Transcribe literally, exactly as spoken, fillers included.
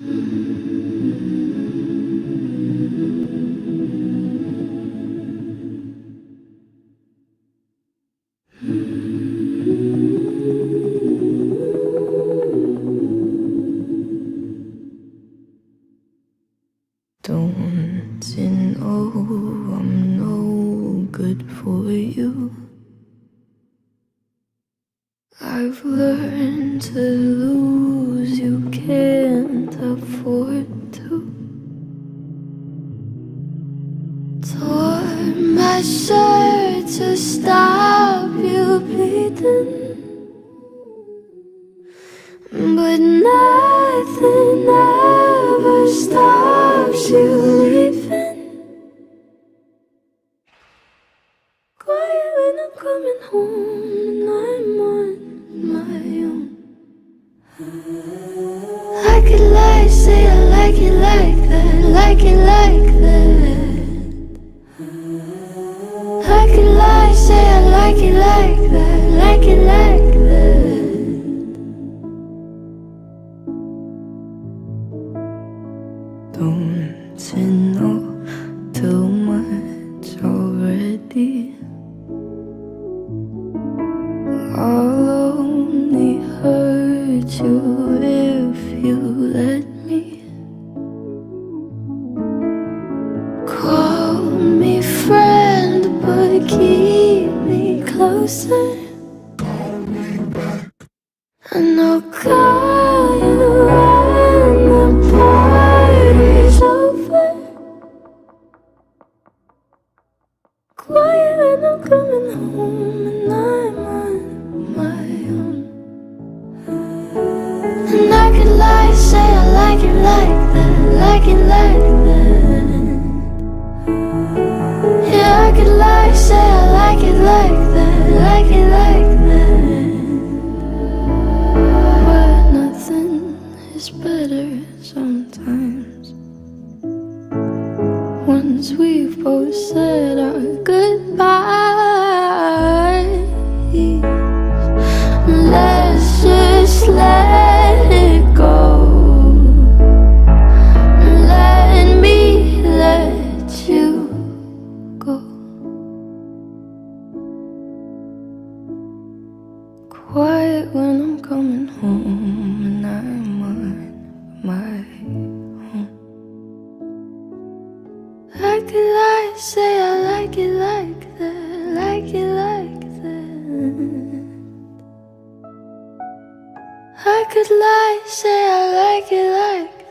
Don't you know I'm no good for you? I've learned to lose, you can't afford to. Tore my shirt to stop you bleeding, but nothing ever stops you leaving. Quiet when I'm coming home, and I'm on my own. I could lie, say I like it like that, like it like that. I could lie, say I like it like that, like it like that. Don't you know too much already? I'll only hurt you if you let me. Call me friend, but keep me closer, and I'll call you when the party's over. Quiet when I'm coming home, and I'm on my own. And I could lie, say I like it like that, like it like that. Yeah, I could lie, say I like it like that, like it like that. But nothing is better sometimes. Once we've both said our goodbyes, let's just let it go. Let me let you go. Quiet when I'm coming home, and I'm on my own. I could lie, say I like it like that, like it like that. I could lie, say I like it like